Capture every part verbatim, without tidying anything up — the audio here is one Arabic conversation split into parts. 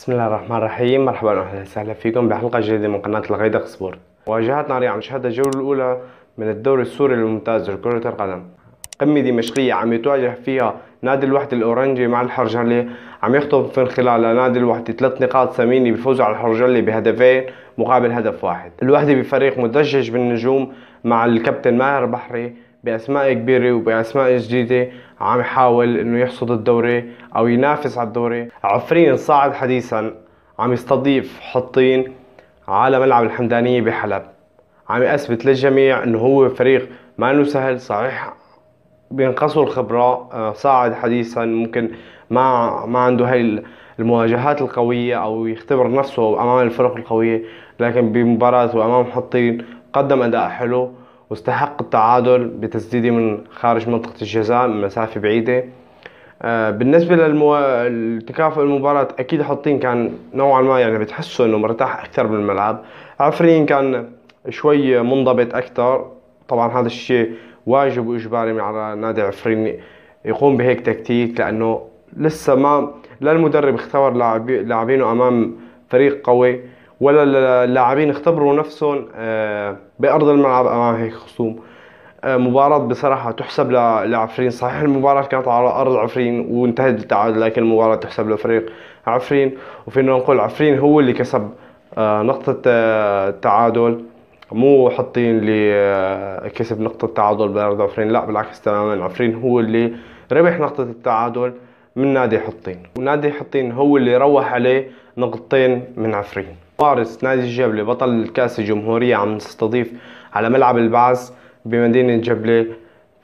بسم الله الرحمن الرحيم. مرحبا واهلا وسهلا فيكم بحلقه جديده من قناه الغيدق سبورت. واجهتنا ريعة شهادة الجوله الاولى من الدوري السوري الممتاز لكرة القدم. قمه دمشقيه عم يتواجه فيها نادي الوحدة الاورنجي مع الحرجلي، عم يخطف من خلال نادي الوحدة ثلاث نقاط ثمينه بفوز على الحرجلي بهدفين مقابل هدف واحد. الوحدة بفريق مدجج بالنجوم مع الكابتن ماهر بحري باسماء كبيره وباسماء جديده، عم يحاول انه يحصد الدوري او ينافس على الدوري. عفرين صاعد حديثا عم يستضيف حطين على ملعب الحمدانية بحلب، عم يثبت للجميع انه هو فريق ما انه سهل. صحيح بينقصوا الخبره، صاعد حديثا ممكن ما ما عنده هاي المواجهات القويه او يختبر نفسه امام الفرق القويه، لكن بمباراته وامام حطين قدم اداء حلو واستحق التعادل بتسديده من خارج منطقة الجزاء من مسافة بعيدة. بالنسبة لتكافؤ المباراة أكيد حطين كان نوعا ما يعني بتحسوا إنه مرتاح أكثر بالملعب، عفرين كان شوي منضبط أكثر. طبعا هذا الشيء واجب وإجباري على نادي عفرين يقوم بهيك تكتيك، لأنه لسه ما لا المدرب اختبر لاعبينه أمام فريق قوي ولا اللاعبين اختبروا نفسهم بأرض الملعب أمام هيك خصوم. مباراة بصراحة تحسب لعفرين. صحيح المباراة كانت على أرض عفرين وانتهت بالتعادل، لكن المباراة تحسب لفريق عفرين، وفينا نقول عفرين هو اللي كسب نقطة التعادل، مو حاطين اللي كسب نقطة التعادل بأرض عفرين، لا بالعكس تماما، عفرين هو اللي ربح نقطة التعادل من نادي حطين، ونادي حطين هو اللي روح عليه نقطتين من عفرين. فارس نادي الجبلة بطل كأس الجمهورية عم تستضيف على ملعب البعث بمدينة الجبلة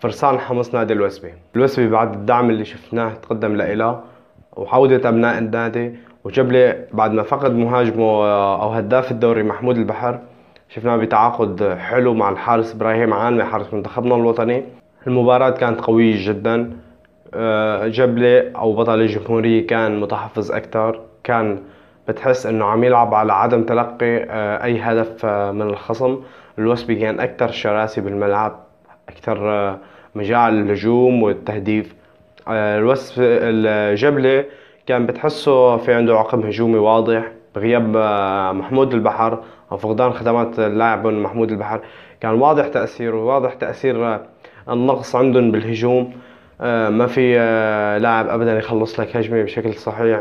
فرسان حمص نادي الوسبه. الوسبه بعد الدعم اللي شفناه تقدم لإله وعودة أبناء النادي، وجبلة بعد ما فقد مهاجمه أو هداف الدوري محمود البحر شفناه بتعاقد حلو مع الحارس ابراهيم عامه حارس منتخبنا الوطني. المباراة كانت قوية جدا، جبلة أو بطل الجمهورية كان متحفظ أكثر، كان بتحس انه عم يلعب على عدم تلقي اي هدف من الخصم. الوسبي كان اكثر شراسه بالملعب، اكثر مجال الهجوم والتهديف. الوسبي الجبلة كان بتحسه في عنده عقم هجومي واضح بغياب محمود البحر او فقدان خدمات اللاعب محمود البحر، كان واضح تاثيره، واضح تاثير النقص عندهم بالهجوم. ما في لاعب ابدا يخلص لك هجمه بشكل صحيح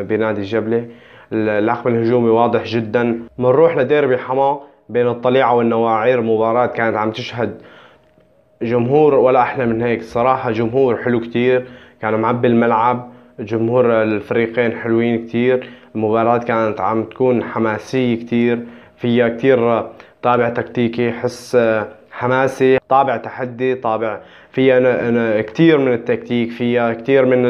بنادي الجبلة، العقم الهجومي واضح جدا. بنروح لديربي حما بين الطليعة والنواعير، مباراة كانت عم تشهد جمهور ولا احلى من هيك صراحة، جمهور حلو كتير كان معبي الملعب، جمهور الفريقين حلوين كتير. المباراة كانت عم تكون حماسية كتير، فيها كتير طابع تكتيكي، حس حماسي، طابع تحدي، طابع فيها كتير من التكتيك، فيها كتير من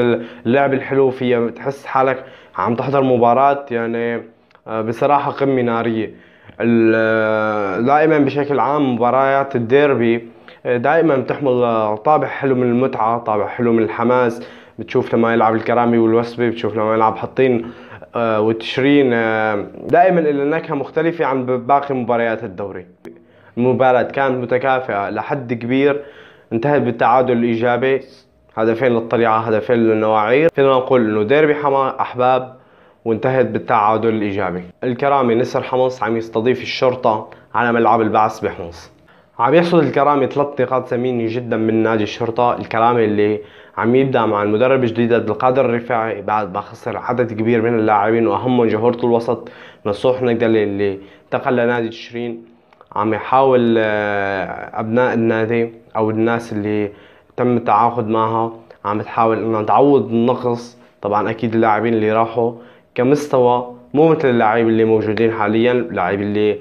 اللعب الحلو، فيها تحس حالك عم تحضر مباراة يعني بصراحة قمة نارية. دائما بشكل عام مباريات الديربي دائما بتحمل طابع حلو من المتعة، طابع حلو من الحماس. بتشوف لما يلعب الكرامي والوسبه، بتشوف لما يلعب حطين وتشرين، دائما النكهة مختلفة عن باقي مباريات الدوري. المباراة كانت متكافئة لحد كبير، انتهت بالتعادل الإيجابي، هدفين للطليعة هدفين للنواعير. فينا نقول انه ديربي حما أحباب وانتهت بالتعادل الإيجابي. الكرامي نسر حمص عم يستضيف الشرطة على ملعب البعث بحمص، عم يحصد الكرامي ثلاث نقاط ثمينة جدا من نادي الشرطة. الكرامي اللي عم يبدأ مع المدرب الجديد القادر الرفاعي بعد ما خسر عدد كبير من اللاعبين، وأهمهم جهورة الوسط نصوح نقلي اللي انتقل لنادي تشرين. عم يحاول أبناء النادي أو الناس اللي تم التعاقد معها عم تحاول إنها تعوض النقص. طبعا أكيد اللاعبين اللي راحوا كمستوى مو مثل اللاعبين اللي موجودين حاليا، اللاعبين اللي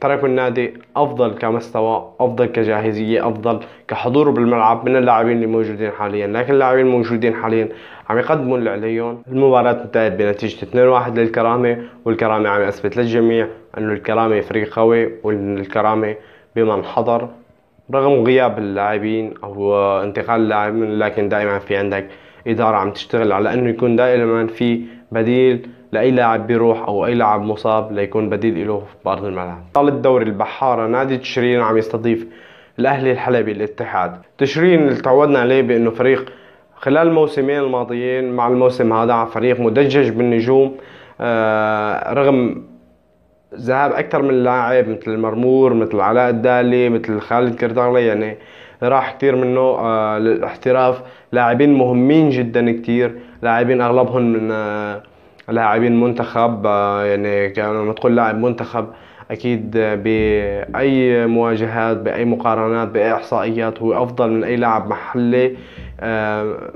تركوا النادي أفضل كمستوى، أفضل كجاهزية، أفضل كحضور بالملعب من اللاعبين اللي موجودين حاليا، لكن اللاعبين الموجودين حاليا عم يقدموا اللي عليهم. المباراة انتهت بنتيجة اثنين واحد للكرامي، والكرامي عم يثبت للجميع انه الكرامي فريق قوي، وان الكرامي بما حضر رغم غياب اللاعبين او انتقال اللاعبين، لكن دائما في عندك اداره عم تشتغل على انه يكون دائما في بديل لاي لاعب بيروح او اي لاعب مصاب ليكون بديل له بارض الملعب. بطل الدوري البحاره نادي تشرين عم يستضيف الاهلي الحلبي الاتحاد. تشرين اللي تعودنا عليه بانه فريق خلال الموسمين الماضيين مع الموسم هذا على فريق مدجج بالنجوم، رغم ذهاب اكثر من لاعب مثل المرمور، مثل علاء الدالي، مثل خالد كردغلي، يعني راح كثير منه للاحتراف، لاعبين مهمين جدا كثير، لاعبين اغلبهم من لاعبين منتخب، يعني لما تقول لاعب منتخب اكيد باي مواجهات، باي مقارنات، باي احصائيات هو افضل من اي لاعب محلي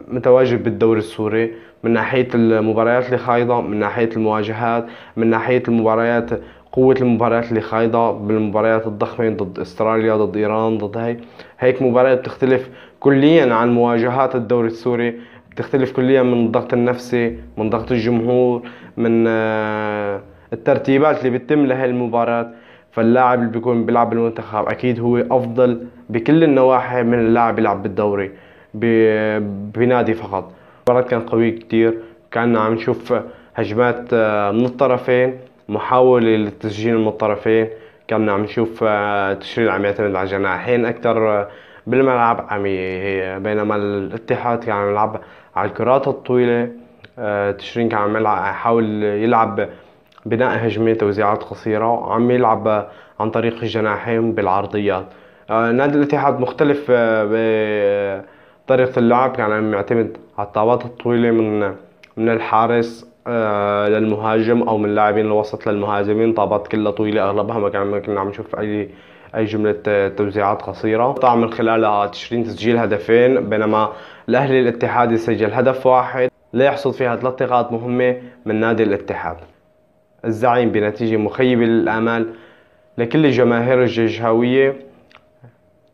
متواجد بالدوري السوري، من ناحيه المباريات اللي خايضه، من ناحيه المواجهات، من ناحيه المباريات، قوه المباريات اللي خايضه بالمباريات الضخمه ضد استراليا، ضد ايران، ضد هي هيك مباريات بتختلف كليا عن مواجهات الدوري السوري، بتختلف كليا من الضغط النفسي، من ضغط الجمهور، من الترتيبات اللي بتتم لهي المباريات. فاللاعب اللي بيكون بيلعب بالمنتخب اكيد هو افضل بكل النواحي من اللاعب يلعب بالدوري بنادي فقط. المباراة كانت قوية كتير، كنا عم نشوف هجمات من الطرفين، محاولة للتسجيل من الطرفين، كنا عم نشوف تشرين عم يعتمد على الجناحين أكتر بالملعب، عم بينما الاتحاد كان عم يلعب على الكرات الطويلة، تشرين كان عم يحاول يلعب بناء هجمة توزيعات قصيرة، عم يلعب عن طريق الجناحين بالعرضيات. نادي الاتحاد مختلف ب طريقة اللعب، كان عم يعتمد على الطابات الطويلة من من الحارس آه للمهاجم، او من لاعبين الوسط للمهاجمين، طابات كلها طويلة اغلبها، ما كان كنا عم نشوف اي اي جملة توزيعات قصيرة، طلع من خلالها تشرين تسجيل هدفين، بينما الاهلي الاتحاد يسجل هدف واحد ليحصد فيها ثلاث نقاط مهمة من نادي الاتحاد. الزعيم بنتيجة مخيبة للامال لكل جماهير الجيشاوية.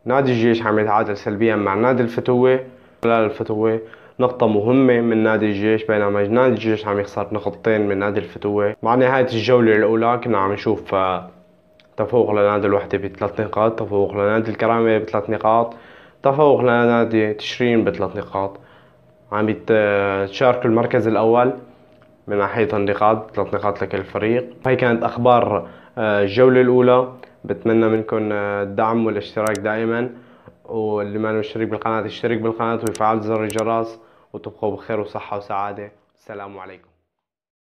نادي الجيش عم يتعادل سلبيا مع نادي الفتوة، خلال الفتوة نقطة مهمة من نادي الجيش، بينما نادي الجيش عم يخسر نقطتين من نادي الفتوة. مع نهاية الجولة الأولى كنا عم نشوف تفوق لنادي الوحدة بثلاث نقاط، تفوق لنادي الكرامي بثلاث نقاط، تفوق لنادي تشرين بثلاث نقاط، عم يتشاركوا المركز الأول من ناحية النقاط، ثلاث نقاط لكل فريق. هاي كانت أخبار الجولة الأولى، بتمنى منكم الدعم والاشتراك دائما، واللي ما مشترك بالقناة يشترك بالقناة ويفعل زر الجرس، وتبقوا بخير وصحة وسعادة. السلام عليكم.